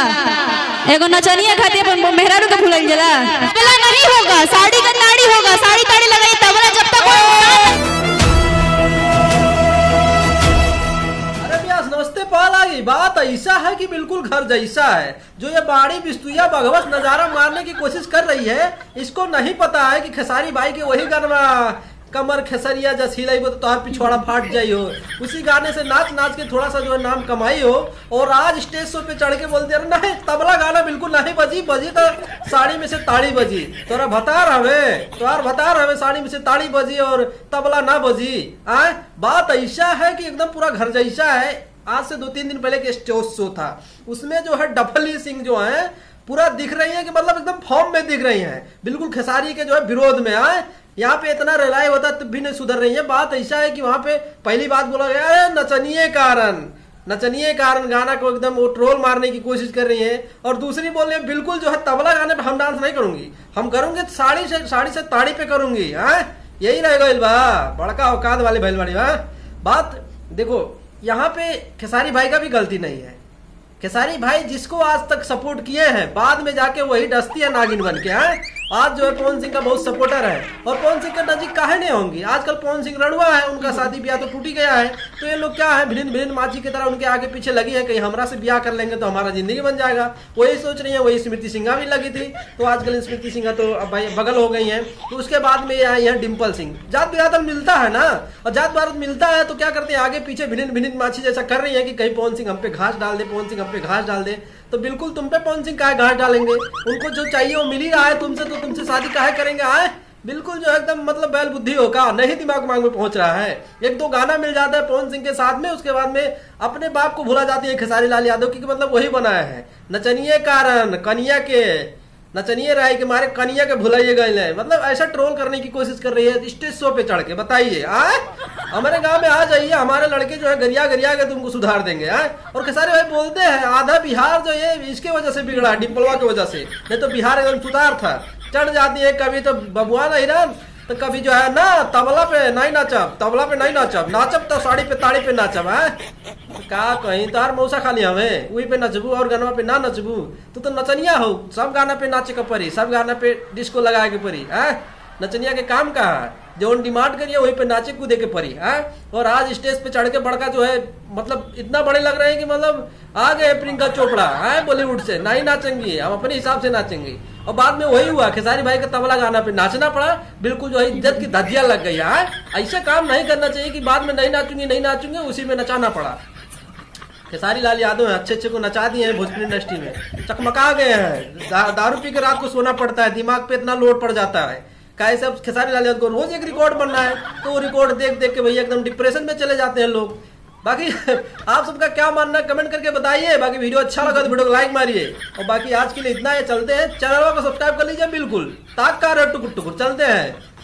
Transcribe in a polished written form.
एगो नचनिया खाती अपन मेहरारू के भूल जला पहला नहीं होगा साड़ी का नाड़ी होगा साड़ी ताड़ी लगाई तब ना जब तक अरे प्यास नमस्ते पाल आ गई। बात ऐसा है कि बिल्कुल घर जैसा है। जो ये बाड़ी बिस्तुया बगवस नजारा मारने की कोशिश कर रही है, इसको नहीं पता है कि खेसारी भाई के वही गरबा कमर खेसरिया जस हिलाई तो तोहर पिछवाड़ा फाट जाई हो, उसी गाने से नाच नाच के थोड़ा सा जो है नाम कमाई हो। और आज स्टेज शो पे चढ़ के बोलते अरे नहीं तबला गाना बिल्कुल नहीं बजी, बजी तो साड़ी में से ताड़ी बजी। तोरा भतार हवे, तोहर भतार हवे, साड़ी में से ताड़ी बजी और तबला ना बजी। आय बात ऐसा है कि एकदम पूरा घर जैसा है। आज से 2-3 दिन पहले के स्टेज शो था, उसमें जो है डिंपल सिंह जो है पूरा दिख रही है कि मतलब एकदम फॉर्म में दिख रही है, बिल्कुल खेसारी के जो है विरोध में। आए यहाँ पे इतना रिलाई होता तब भी नहीं सुधर रही है। बात ऐसा है कि वहाँ पे पहली बात बोला गया अरे नचनिये कारण गाना को एकदम वो ट्रोल मारने की कोशिश कर रही है। और दूसरी बोल रही है बिल्कुल जो है तबला गाने पे हम डांस नहीं करूंगी, हम करूंगे साड़ी से ताड़ी पे करूंगी। हाँ यही रहेगा इलबा बड़का औकात वाले भैलवाड़ी। हाँ बात देखो यहाँ पे खेसारी भाई का भी गलती नहीं है। खेसारी भाई जिसको आज तक सपोर्ट किए हैं बाद में जाके वही डसती है नागिन बन के। हैं आज जो है पवन सिंह का बहुत सपोर्टर है और पवन सिंह का नजीक काहे नहीं होंगी। आजकल पवन सिंह रड़ुआ है, उनका शादी ब्याह तो टूटी गया है, तो ये लोग क्या है भिन्न भिन्न माची की तरह उनके आगे पीछे लगी है, कहीं हमरा से ब्याह कर लेंगे तो हमारा जिंदगी बन जाएगा, वही सोच रही है। वही स्मृति सिंह भी लगी थी, तो आजकल स्मृति सिंह तो अब भाई बगल हो गई है। तो उसके बाद में ये आई है डिंपल सिंह। जात बिरादत मिलता है ना, और जात बिरादत मिलता है तो क्या करते हैं आगे पीछे भिन्न भिन्न माछी जैसा कर रही है कि कहीं पवन सिंह हम पे घास डाल दे, पवन सिंह पे घास डाल दे। तो बिल्कुल तुम पे पवन सिंह काहे घास डालेंगे, उनको जो चाहिए वो मिल ही रहा है तुमसे, तो तुमसे शादी काहे करेंगे। आए बिल्कुल जो एकदम मतलब बैल बुद्धि होगा, नहीं दिमाग मांग में पहुंच रहा है। 1-2 गाना मिल जाता है पवन सिंह के साथ में, उसके बाद में अपने बाप को भुला जाती है खेसारी लाल यादव की, मतलब वही बनाया है नचनिये कारण कनिया के, नचनिये राय के मारे कनिया के भुलाइए गए, मतलब ऐसा ट्रोल करने की कोशिश कर रही है स्टेज शो पे चढ़ के। बताइए आए हमारे गांव में आ जाइए, हमारे लड़के जो है गरिया गरिया के तुमको सुधार देंगे। आए और खेसारी भाई बोलते हैं आधा बिहार जो है इसके वजह से बिगड़ा, डिंपलवा की वजह से, नहीं तो बिहार एकदम सुधार था। चढ़ जाती है कभी तो बबुआ हिरन, तो कभी जो है ना तबला पे नहीं नाचब, तबला पे नहीं नाचब, नाचब तो साड़ी पे ताड़ी पे नाचब। है का कहीं तार मौसा खाली हमें वही पे नचबू और गनवा पे ना नचबू, तो नचनिया हो, सब गाना पे नाचे के परी, सब गाना पे डिस्को लगाए के परी। है नचनिया के काम का है जो उन डिमांड करिए वही पे नाचे कूदे के परी। है और आज स्टेज पे चढ़ के बड़का जो है मतलब इतना बड़े लग रहे हैं कि मतलब आ गए प्रियंका चोपड़ा है बॉलीवुड से। नहीं नाचेंगी, हम अपने हिसाब से नाचेंगी। और बाद में वही हुआ, खेसारी भाई का तबला गाना पे नाचना पड़ा, बिल्कुल जो है इज्जत की धज्जियां लग गई। यार ऐसा काम नहीं करना चाहिए कि बाद में नहीं नाचूंगी उसी में नचाना पड़ा। खेसारी लाल यादव हैं, अच्छे को नचा दिए हैं भोजपुरी इंडस्ट्री में, चकमका गए हैं। दारू पी के रात को सोना पड़ता है, दिमाग पे इतना लोड पड़ जाता है। कैसे अब खेसारी लाल यादव को रोज एक रिकॉर्ड बनना है, तो वो रिकॉर्ड देख देख के भैया एकदम डिप्रेशन में चले जाते हैं लोग। बाकी आप सबका क्या मानना है कमेंट करके बताइए। बाकी वीडियो अच्छा लगा तो वीडियो को लाइक मारिए, और बाकी आज के लिए इतना ही। चलते हैं, चैनल को सब्सक्राइब कर लीजिए बिल्कुल, ताक का टुकुर टुकुर चलते हैं।